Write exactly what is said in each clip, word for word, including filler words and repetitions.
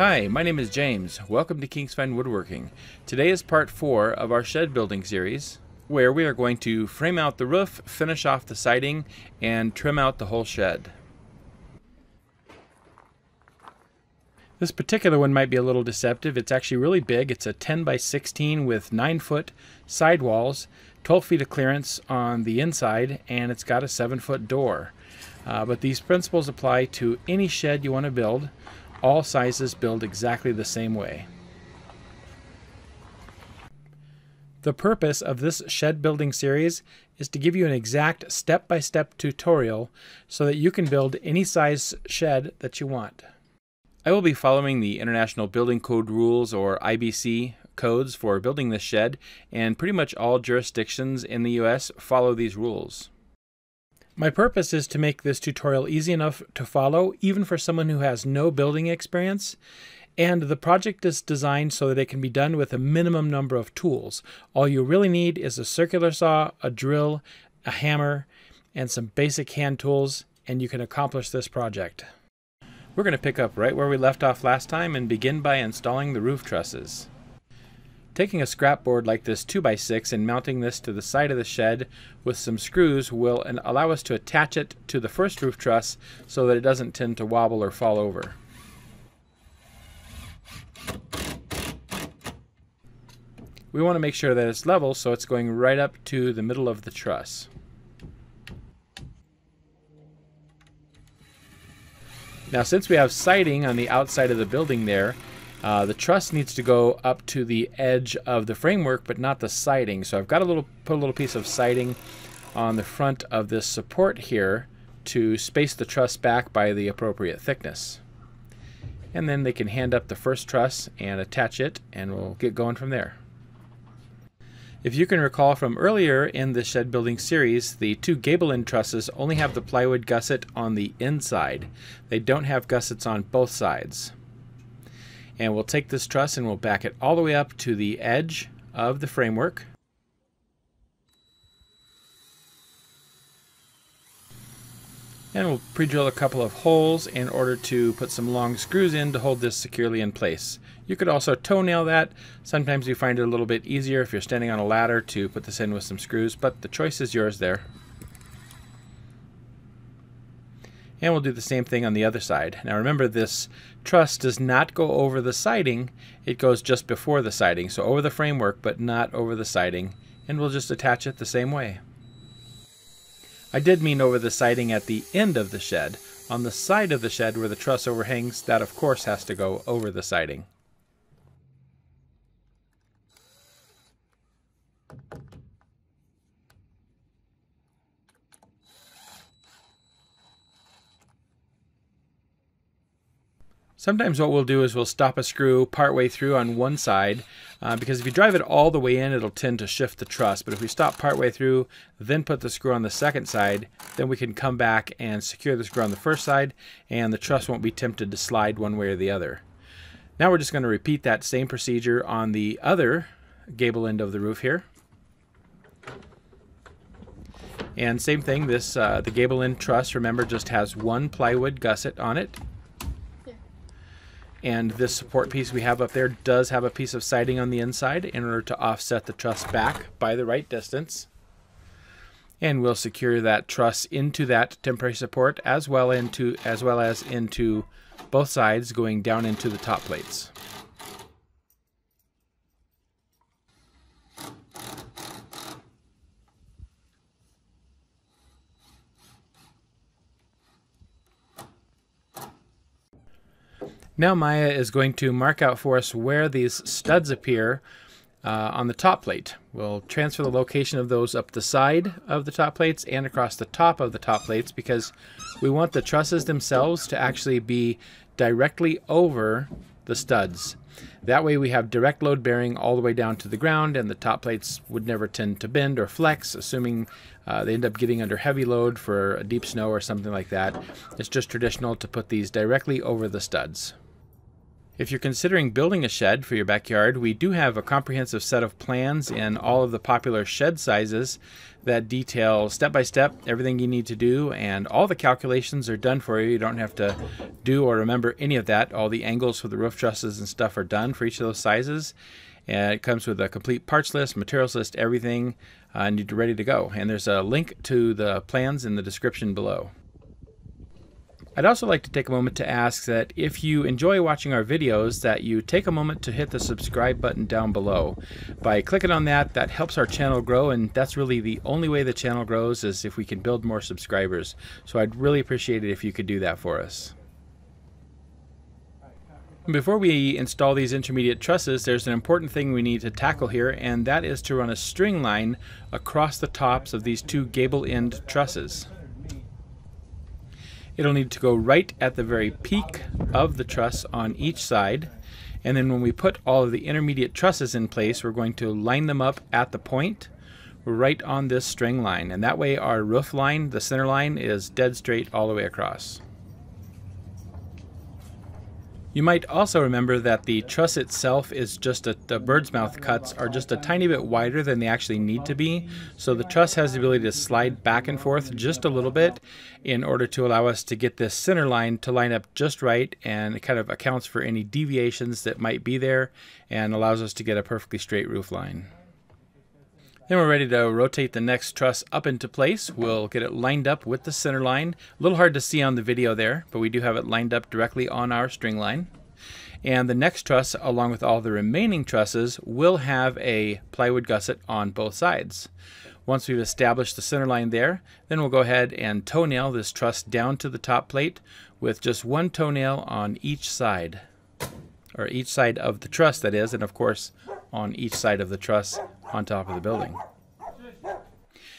Hi, my name is James. Welcome to Kings Fine Woodworking. Today is part four of our shed building series, where we are going to frame out the roof, finish off the siding, and trim out the whole shed. This particular one might be a little deceptive. It's actually really big. It's a ten by sixteen with nine foot sidewalls, twelve feet of clearance on the inside, and it's got a seven foot door. Uh, but these principles apply to any shed you want to build. All sizes build exactly the same way. The purpose of this shed building series is to give you an exact step-by-step tutorial so that you can build any size shed that you want. I will be following the International Building Code rules, or I B C codes, for building this shed, and pretty much all jurisdictions in the U S follow these rules. My purpose is to make this tutorial easy enough to follow, even for someone who has no building experience, and the project is designed so that it can be done with a minimum number of tools. All you really need is a circular saw, a drill, a hammer, and some basic hand tools, and you can accomplish this project. We're going to pick up right where we left off last time and begin by installing the roof trusses. Taking a scrap board like this two by six and mounting this to the side of the shed with some screws will allow us to attach it to the first roof truss so that it doesn't tend to wobble or fall over. We want to make sure that it's level, so it's going right up to the middle of the truss. Now, since we have siding on the outside of the building there, Uh, the truss needs to go up to the edge of the framework, but not the siding. So I've got a little, put a little piece of siding on the front of this support here to space the truss back by the appropriate thickness. And then they can hand up the first truss and attach it, and we'll get going from there. If you can recall from earlier in the shed building series, the two gable end trusses only have the plywood gusset on the inside. They don't have gussets on both sides. And we'll take this truss and we'll back it all the way up to the edge of the framework. And we'll pre-drill a couple of holes in order to put some long screws in to hold this securely in place. You could also toenail that. Sometimes you find it a little bit easier if you're standing on a ladder to put this in with some screws, but the choice is yours there. And we'll do the same thing on the other side. Now remember, this truss does not go over the siding. It goes just before the siding, so over the framework, but not over the siding. And we'll just attach it the same way. I did mean over the siding at the end of the shed. On the side of the shed where the truss overhangs, that of course has to go over the siding. Sometimes what we'll do is we'll stop a screw partway through on one side, uh, because if you drive it all the way in, it'll tend to shift the truss. But if we stop partway through, then put the screw on the second side, then we can come back and secure the screw on the first side, and the truss won't be tempted to slide one way or the other. Now we're just going to repeat that same procedure on the other gable end of the roof here. And same thing, this uh, the gable end truss, remember, just has one plywood gusset on it. And this support piece we have up there does have a piece of siding on the inside in order to offset the truss back by the right distance. And we'll secure that truss into that temporary support as well into as well as into both sides going down into the top plates. Now Maya is going to mark out for us where these studs appear uh, on the top plate. We'll transfer the location of those up the side of the top plates and across the top of the top plates, because we want the trusses themselves to actually be directly over the studs. That way we have direct load bearing all the way down to the ground, and the top plates would never tend to bend or flex, assuming uh, they end up getting under heavy load for a deep snow or something like that. It's just traditional to put these directly over the studs. If you're considering building a shed for your backyard, we do have a comprehensive set of plans in all of the popular shed sizes that detail step-by-step everything you need to do, and all the calculations are done for you. You don't have to do or remember any of that. All the angles for the roof trusses and stuff are done for each of those sizes. And it comes with a complete parts list, materials list, everything, uh, and you're ready to go. And there's a link to the plans in the description below. I'd also like to take a moment to ask that if you enjoy watching our videos, that you take a moment to hit the subscribe button down below. By clicking on that, that helps our channel grow, and that's really the only way the channel grows, is if we can build more subscribers. So I'd really appreciate it if you could do that for us. Before we install these intermediate trusses, there's an important thing we need to tackle here, and that is to run a string line across the tops of these two gable end trusses. It'll need to go right at the very peak of the truss on each side, and then when we put all of the intermediate trusses in place, we're going to line them up at the point right on this string line, and that way our roof line, the center line, is dead straight all the way across. You might also remember that the truss itself is just a, the bird's mouth cuts are just a tiny bit wider than they actually need to be, so the truss has the ability to slide back and forth just a little bit in order to allow us to get this center line to line up just right, and it kind of accounts for any deviations that might be there and allows us to get a perfectly straight roof line. Then we're ready to rotate the next truss up into place. We'll get it lined up with the center line. A little hard to see on the video there, but we do have it lined up directly on our string line. And the next truss, along with all the remaining trusses, will have a plywood gusset on both sides. Once we've established the center line there, then we'll go ahead and toenail this truss down to the top plate with just one toenail on each side, or each side of the truss, that is, and of course on each side of the truss on top of the building.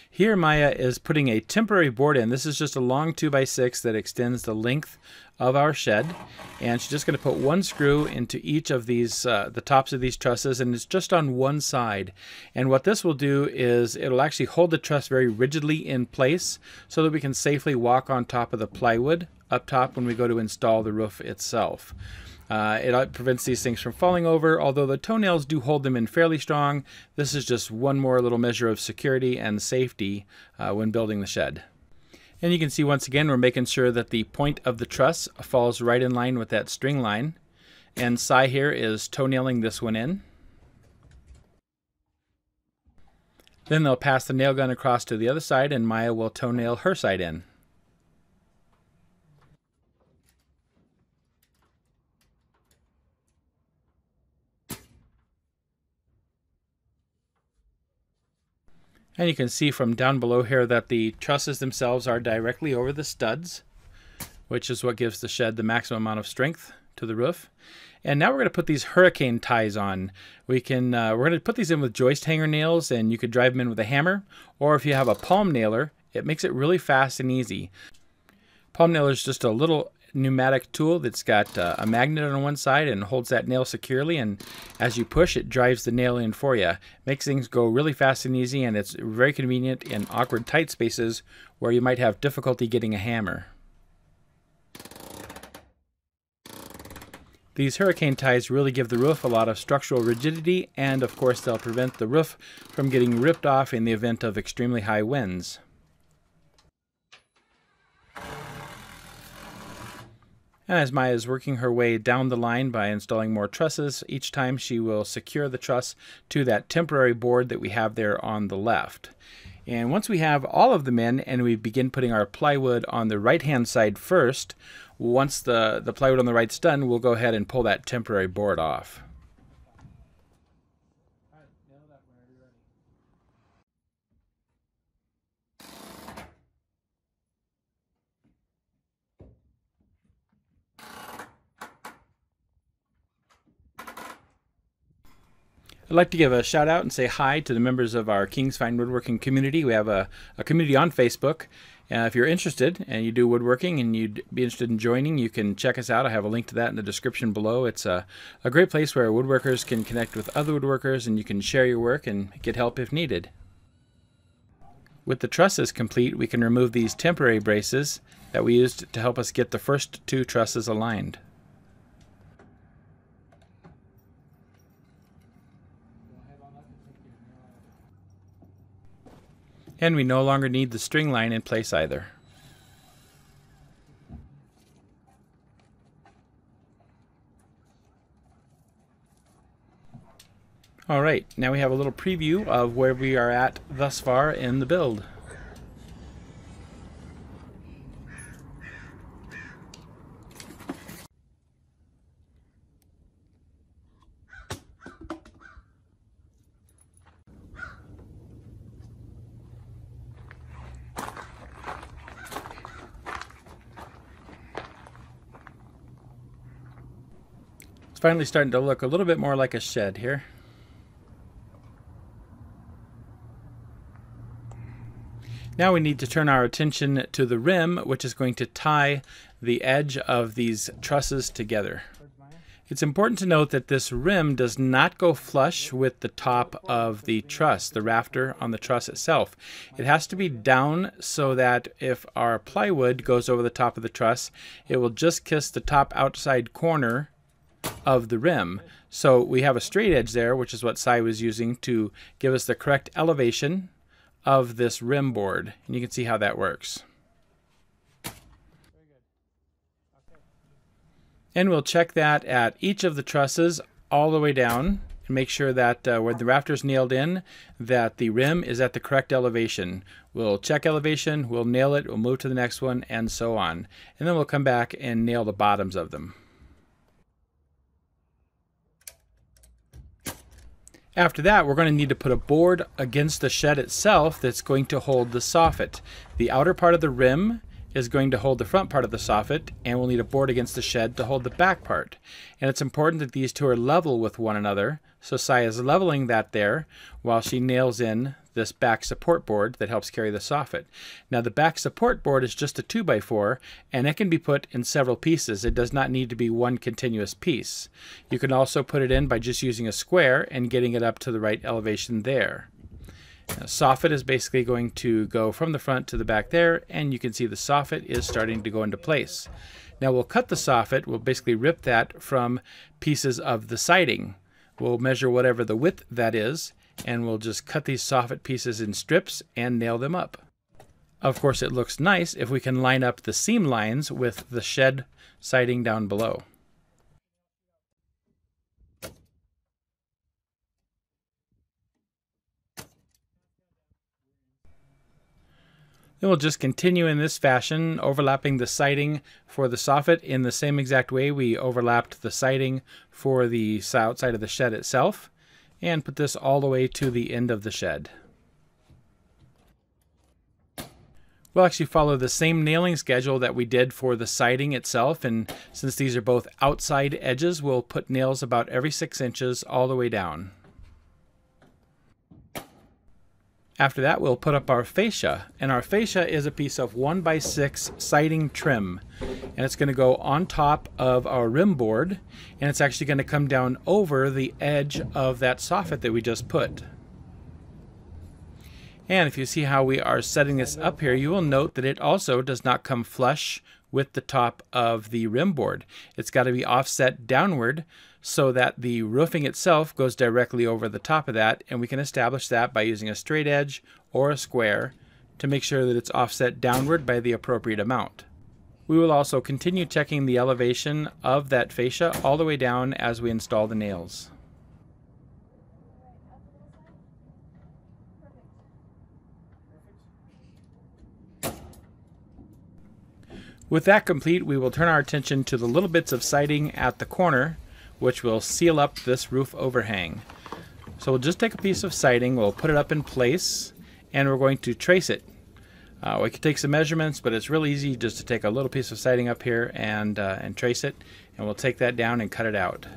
Here Maya is putting a temporary board in. This is just a long two by six that extends the length of our shed, and she's just going to put one screw into each of these, uh, the tops of these trusses, and it's just on one side. And what this will do is it'll actually hold the truss very rigidly in place so that we can safely walk on top of the plywood up top when we go to install the roof itself. Uh, it prevents these things from falling over, although the toenails do hold them in fairly strong. This is just one more little measure of security and safety uh, when building the shed. And you can see once again we're making sure that the point of the truss falls right in line with that string line. And Sai here is toenailing this one in. Then they'll pass the nail gun across to the other side, and Maya will toenail her side in. And you can see from down below here that the trusses themselves are directly over the studs, which is what gives the shed the maximum amount of strength to the roof. And now we're going to put these hurricane ties on. We can, uh, we're going to put these in with joist hanger nails, and you could drive them in with a hammer, or if you have a palm nailer, it makes it really fast and easy. Palm nailer is just a little pneumatic tool that's got uh, a magnet on one side and holds that nail securely, and as you push it drives the nail in for you. Makes things go really fast and easy, and it's very convenient in awkward tight spaces where you might have difficulty getting a hammer. These hurricane ties really give the roof a lot of structural rigidity, and of course they'll prevent the roof from getting ripped off in the event of extremely high winds. And as Maya is working her way down the line by installing more trusses, each time she will secure the truss to that temporary board that we have there on the left. And once we have all of them in and we begin putting our plywood on the right hand side first, once the, the plywood on the right's done, we'll go ahead and pull that temporary board off. I'd like to give a shout out and say hi to the members of our Kings Fine Woodworking community. We have a, a community on Facebook. Uh, if you're interested and you do woodworking and you'd be interested in joining, you can check us out. I have a link to that in the description below. It's a, a great place where woodworkers can connect with other woodworkers, and you can share your work and get help if needed. With the trusses complete, we can remove these temporary braces that we used to help us get the first two trusses aligned. And we no longer need the string line in place either. All right, now we have a little preview of where we are at thus far in the build. It's finally starting to look a little bit more like a shed here. Now we need to turn our attention to the rim, which is going to tie the edge of these trusses together. It's important to note that this rim does not go flush with the top of the truss, the rafter on the truss itself. It has to be down so that if our plywood goes over the top of the truss, it will just kiss the top outside corner of the rim. So we have a straight edge there, which is what Cy was using to give us the correct elevation of this rim board, and you can see how that works. Very good. Okay. And we'll check that at each of the trusses all the way down and make sure that uh, where the rafter's nailed in, that the rim is at the correct elevation. We'll check elevation, we'll nail it, we'll move to the next one, and so on. And then we'll come back and nail the bottoms of them. After that, we're going to need to put a board against the shed itself that's going to hold the soffit. The outer part of the rim is going to hold the front part of the soffit, and we'll need a board against the shed to hold the back part. And it's important that these two are level with one another, so Cy is leveling that there while she nails in this back support board that helps carry the soffit. Now the back support board is just a two by four, and it can be put in several pieces. It does not need to be one continuous piece. You can also put it in by just using a square and getting it up to the right elevation there. Now, soffit is basically going to go from the front to the back there, and you can see the soffit is starting to go into place. Now we'll cut the soffit. We'll basically rip that from pieces of the siding. We'll measure whatever the width that is, and we'll just cut these soffit pieces in strips and nail them up. Of course, it looks nice if we can line up the seam lines with the shed siding down below. Then we'll just continue in this fashion, overlapping the siding for the soffit in the same exact way we overlapped the siding for the outside of the shed itself, and put this all the way to the end of the shed. We'll actually follow the same nailing schedule that we did for the siding itself, and since these are both outside edges, we'll put nails about every six inches all the way down. After that, we'll put up our fascia, and our fascia is a piece of one by six siding trim, and it's going to go on top of our rim board, and it's actually going to come down over the edge of that soffit that we just put. And if you see how we are setting this up here, you will note that it also does not come flush with the top of the rim board. It's got to be offset downward so that the roofing itself goes directly over the top of that, and we can establish that by using a straight edge or a square to make sure that it's offset downward by the appropriate amount. We will also continue checking the elevation of that fascia all the way down as we install the nails. With that complete, we will turn our attention to the little bits of siding at the corner, which will seal up this roof overhang. So we'll just take a piece of siding, we'll put it up in place, and we're going to trace it. Uh, we could take some measurements, but it's really easy just to take a little piece of siding up here and, uh, and trace it, and we'll take that down and cut it out.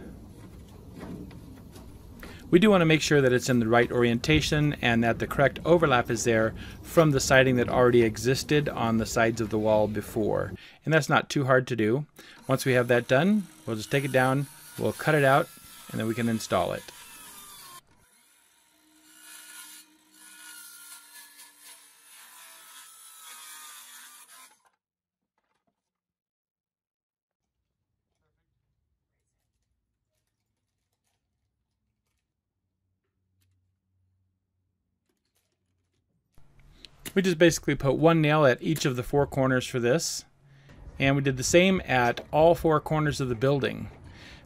We do want to make sure that it's in the right orientation and that the correct overlap is there from the siding that already existed on the sides of the wall before. And that's not too hard to do. Once we have that done, we'll just take it down, we'll cut it out, and then we can install it. We just basically put one nail at each of the four corners for this, and we did the same at all four corners of the building.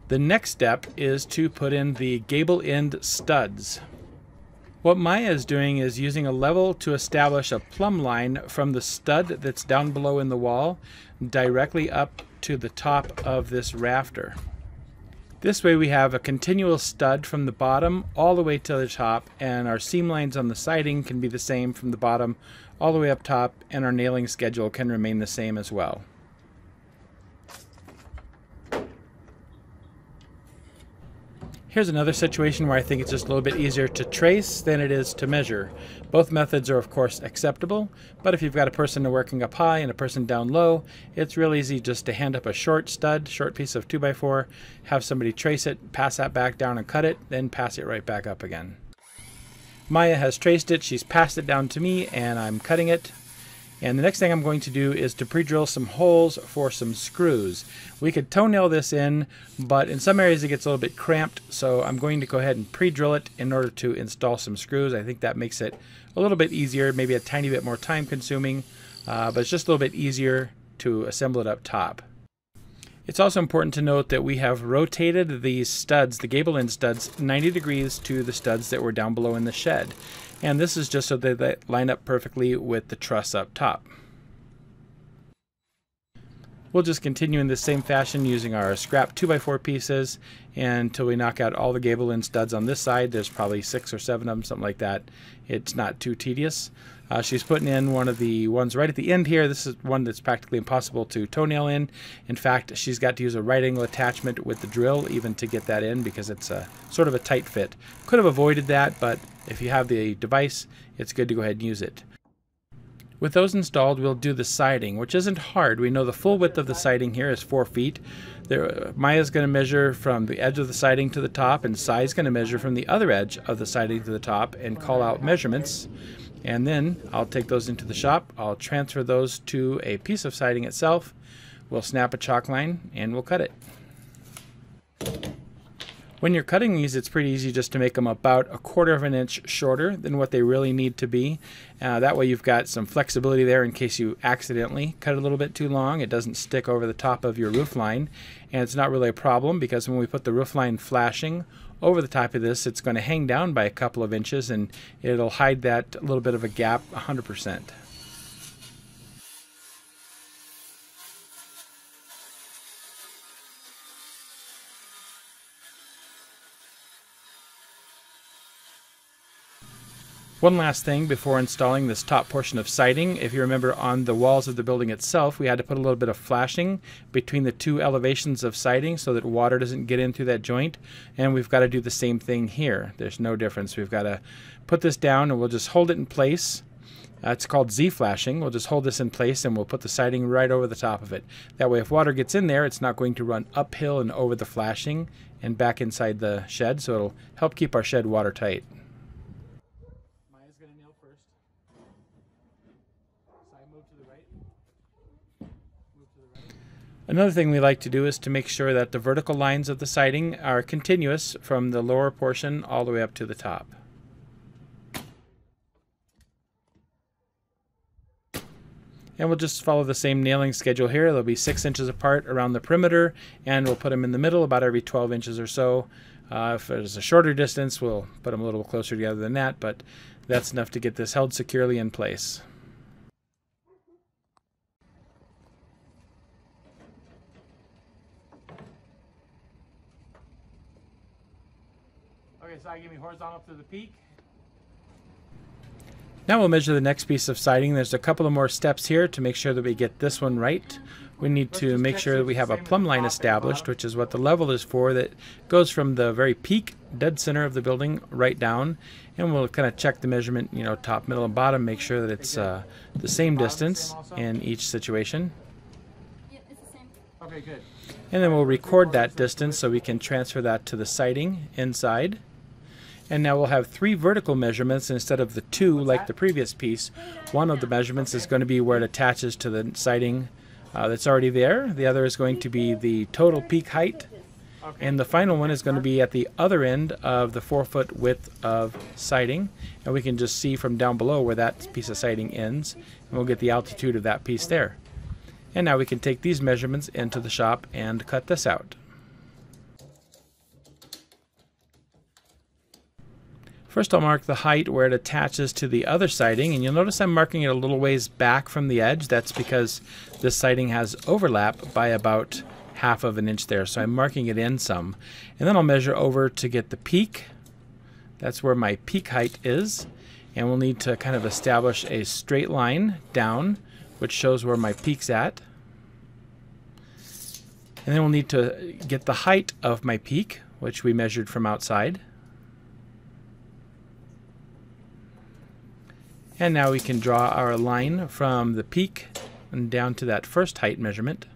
The next step is to put in the gable end studs. What Maya is doing is using a level to establish a plumb line from the stud that's down below in the wall directly up to the top of this rafter. This way we have a continual stud from the bottom all the way to the top, and our seam lines on the siding can be the same from the bottom all the way up top, and our nailing schedule can remain the same as well. Here's another situation where I think it's just a little bit easier to trace than it is to measure. Both methods are of course acceptable, but if you've got a person working up high and a person down low, it's real easy just to hand up a short stud, short piece of two by four, have somebody trace it, pass that back down and cut it, then pass it right back up again. Maya has traced it, she's passed it down to me, and I'm cutting it. And the next thing I'm going to do is to pre-drill some holes for some screws. We could toenail this in, but in some areas it gets a little bit cramped, so I'm going to go ahead and pre-drill it in order to install some screws. I think that makes it a little bit easier, maybe a tiny bit more time consuming, uh, but it's just a little bit easier to assemble it up top. It's also important to note that we have rotated these studs, the gable end studs, ninety degrees to the studs that were down below in the shed. And this is just so that they line up perfectly with the truss up top. We'll just continue in the same fashion using our scrap two by four pieces until we knock out all the gable end studs on this side. There's probably six or seven of them, something like that. It's not too tedious. Uh, she's putting in one of the ones right at the end here. This is one that's practically impossible to toenail in. In fact, she's got to use a right angle attachment with the drill even to get that in because it's a sort of a tight fit. Could have avoided that, but if you have the device, it's good to go ahead and use it. With those installed, we'll do the siding, which isn't hard. We know the full width of the siding here is four feet. There, Maya's going to measure from the edge of the siding to the top, and Sai's going to measure from the other edge of the siding to the top and call out measurements. And then I'll take those into the shop. I'll transfer those to a piece of siding itself. We'll snap a chalk line and we'll cut it. When you're cutting these, it's pretty easy just to make them about a quarter of an inch shorter than what they really need to be. Uh, that way you've got some flexibility there in case you accidentally cut a little bit too long. It doesn't stick over the top of your roof line, and it's not really a problem because when we put the roof line flashing over the top of this, it's going to hang down by a couple of inches and it'll hide that little bit of a gap one hundred percent. One last thing before installing this top portion of siding. If you remember, on the walls of the building itself, we had to put a little bit of flashing between the two elevations of siding so that water doesn't get in through that joint. And we've got to do the same thing here. There's no difference. We've got to put this down and we'll just hold it in place. Uh, it's called Z-flashing. We'll just hold this in place and we'll put the siding right over the top of it. That way if water gets in there, it's not going to run uphill and over the flashing and back inside the shed, so it'll help keep our shed watertight. Another thing we like to do is to make sure that the vertical lines of the siding are continuous from the lower portion all the way up to the top. And we'll just follow the same nailing schedule here. They'll be six inches apart around the perimeter, and we'll put them in the middle about every twelve inches or so. Uh, if there's a shorter distance, we'll put them a little closer together than that, but that's enough to get this held securely in place. Okay, so I give me horizontal through the peak. Now we'll measure the next piece of siding. There's a couple of more steps here to make sure that we get this one right. We need to make sure that we have a plumb line established, which is what the level is for, that goes from the very peak, dead center of the building, right down. And we'll kind of check the measurement, you know, top, middle, and bottom, make sure that it's uh, the same distance in each situation. Okay, good. And then we'll record that distance so we can transfer that to the siding inside. And now we'll have three vertical measurements instead of the two like the previous piece. One of the measurements is going to be where it attaches to the siding uh, that's already there. The other is going to be the total peak height. Okay. And the final one is going to be at the other end of the four foot width of siding, and we can just see from down below where that piece of siding ends, and we'll get the altitude of that piece there. And now we can take these measurements into the shop and cut this out. First I'll mark the height where it attaches to the other siding, and you'll notice I'm marking it a little ways back from the edge. That's because this siding has overlap by about half of an inch there, so I'm marking it in some. And then I'll measure over to get the peak. That's where my peak height is, and we'll need to kind of establish a straight line down which shows where my peak's at. And then we'll need to get the height of my peak, which we measured from outside. And now we can draw our line from the peak and down to that first height measurement.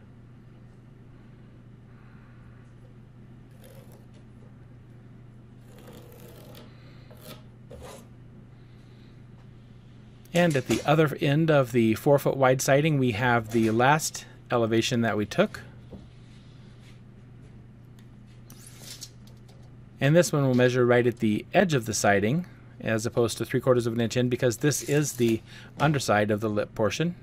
And at the other end of the four foot wide siding, we have the last elevation that we took. And this one will measure right at the edge of the siding, as opposed to three quarters of an inch in, because this is the underside of the lip portion.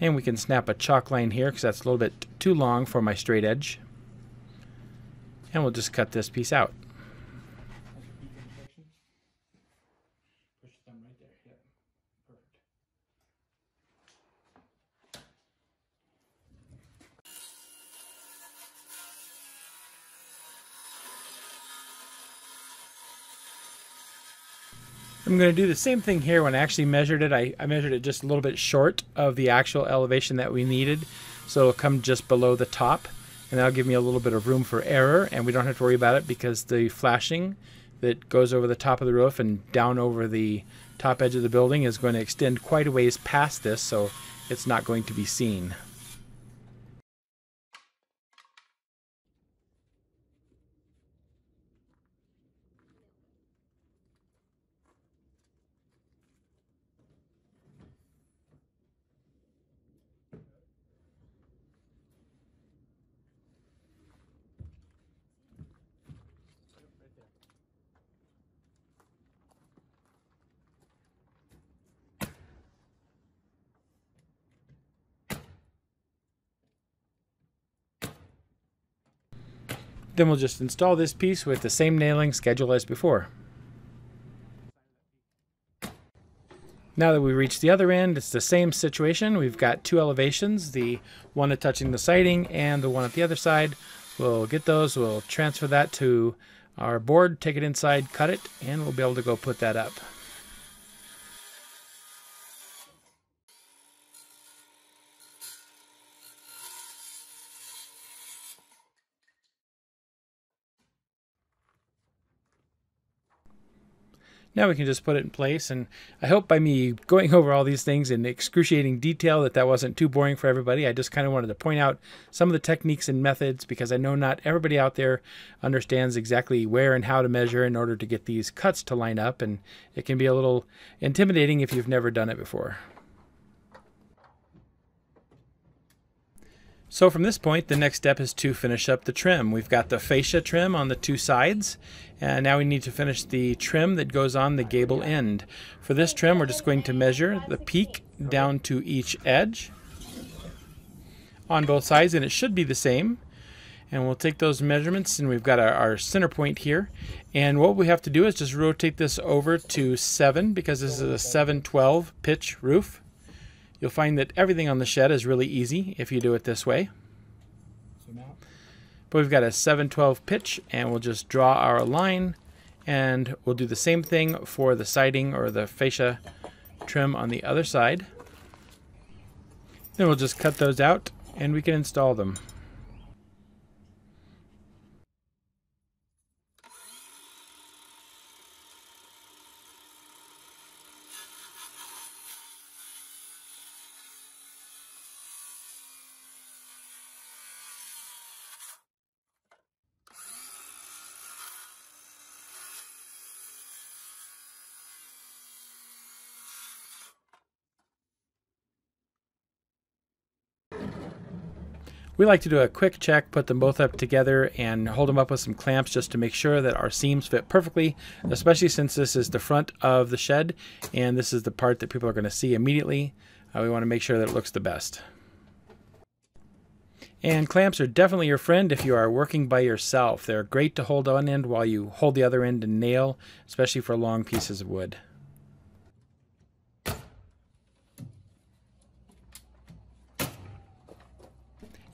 And we can snap a chalk line here because that's a little bit too long for my straight edge. And we'll just cut this piece out. I'm going to do the same thing here. When I actually measured it, I, I measured it just a little bit short of the actual elevation that we needed, so it'll come just below the top, and that'll give me a little bit of room for error, and we don't have to worry about it because the flashing that goes over the top of the roof and down over the top edge of the building is going to extend quite a ways past this, so it's not going to be seen. Then we'll just install this piece with the same nailing schedule as before. Now that we've reached the other end, it's the same situation. We've got two elevations, the one touching the siding and the one at the other side. We'll get those, we'll transfer that to our board, take it inside, cut it, and we'll be able to go put that up. Now we can just put it in place, and I hope by me going over all these things in excruciating detail that that wasn't too boring for everybody. I just kind of wanted to point out some of the techniques and methods, because I know not everybody out there understands exactly where and how to measure in order to get these cuts to line up, and it can be a little intimidating if you've never done it before. So from this point, the next step is to finish up the trim. We've got the fascia trim on the two sides, and now we need to finish the trim that goes on the gable end. For this trim, we're just going to measure the peak down to each edge on both sides, and it should be the same. And we'll take those measurements, and we've got our, our center point here. And what we have to do is just rotate this over to seven, because this is a seven twelve pitch roof. You'll find that everything on the shed is really easy if you do it this way. But we've got a seven twelve pitch, and we'll just draw our line, and we'll do the same thing for the siding or the fascia trim on the other side. Then we'll just cut those out, and we can install them. We like to do a quick check, put them both up together and hold them up with some clamps just to make sure that our seams fit perfectly, especially since this is the front of the shed and this is the part that people are going to see immediately. Uh, we want to make sure that it looks the best. And clamps are definitely your friend if you are working by yourself. They're great to hold one end while you hold the other end and nail, especially for long pieces of wood.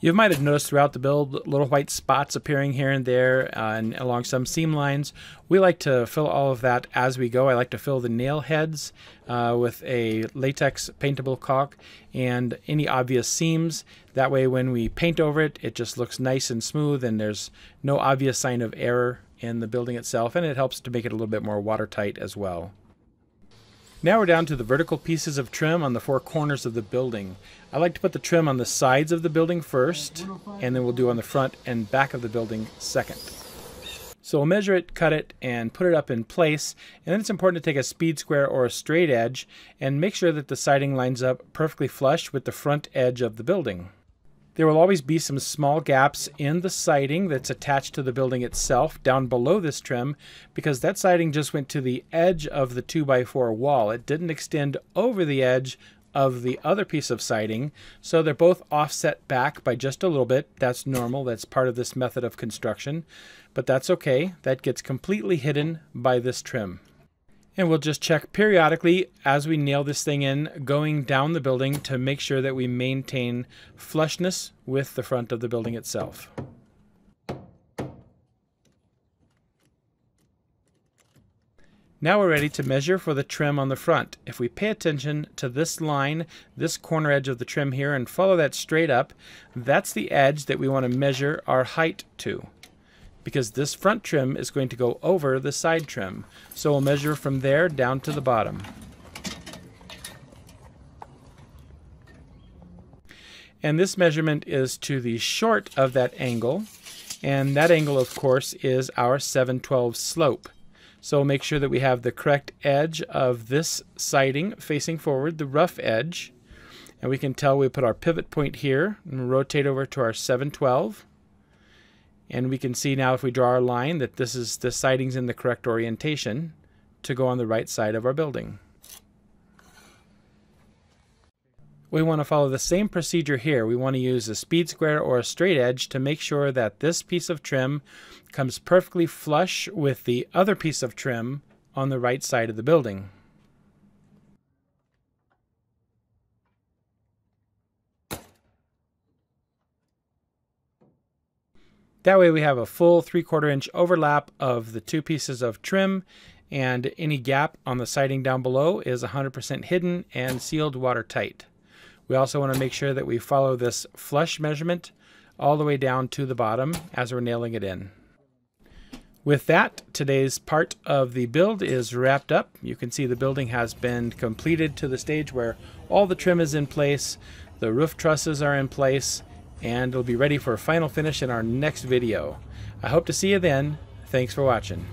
You might have noticed throughout the build little white spots appearing here and there uh, and along some seam lines. We like to fill all of that as we go. I like to fill the nail heads uh, with a latex paintable caulk and any obvious seams. That way when we paint over it, it just looks nice and smooth and there's no obvious sign of error in the building itself, and it helps to make it a little bit more watertight as well. Now we're down to the vertical pieces of trim on the four corners of the building. I like to put the trim on the sides of the building first, and then we'll do on the front and back of the building second. So we'll measure it, cut it, and put it up in place, and then it's important to take a speed square or a straight edge and make sure that the siding lines up perfectly flush with the front edge of the building. There will always be some small gaps in the siding that's attached to the building itself down below this trim, because that siding just went to the edge of the two by four wall. It didn't extend over the edge of the other piece of siding, so they're both offset back by just a little bit. That's normal. That's part of this method of construction, but that's okay. That gets completely hidden by this trim. And we'll just check periodically as we nail this thing in, going down the building, to make sure that we maintain flushness with the front of the building itself. Now we're ready to measure for the trim on the front. If we pay attention to this line, this corner edge of the trim here, and follow that straight up, that's the edge that we want to measure our height to, because this front trim is going to go over the side trim. So we'll measure from there down to the bottom. And this measurement is to the short of that angle. And that angle, of course, is our seven twelfths slope. So make sure that we have the correct edge of this siding facing forward, the rough edge. And we can tell we put our pivot point here and rotate over to our seven twelfths. And we can see now, if we draw our line, that this is the siding's in the correct orientation to go on the right side of our building. We want to follow the same procedure here. We want to use a speed square or a straight edge to make sure that this piece of trim comes perfectly flush with the other piece of trim on the right side of the building. That way we have a full three-quarter inch overlap of the two pieces of trim, and any gap on the siding down below is one hundred percent hidden and sealed watertight. We also want to make sure that we follow this flush measurement all the way down to the bottom as we're nailing it in. With that, today's part of the build is wrapped up. You can see the building has been completed to the stage where all the trim is in place, the roof trusses are in place, and it'll be ready for a final finish in our next video. I hope to see you then. Thanks for watching.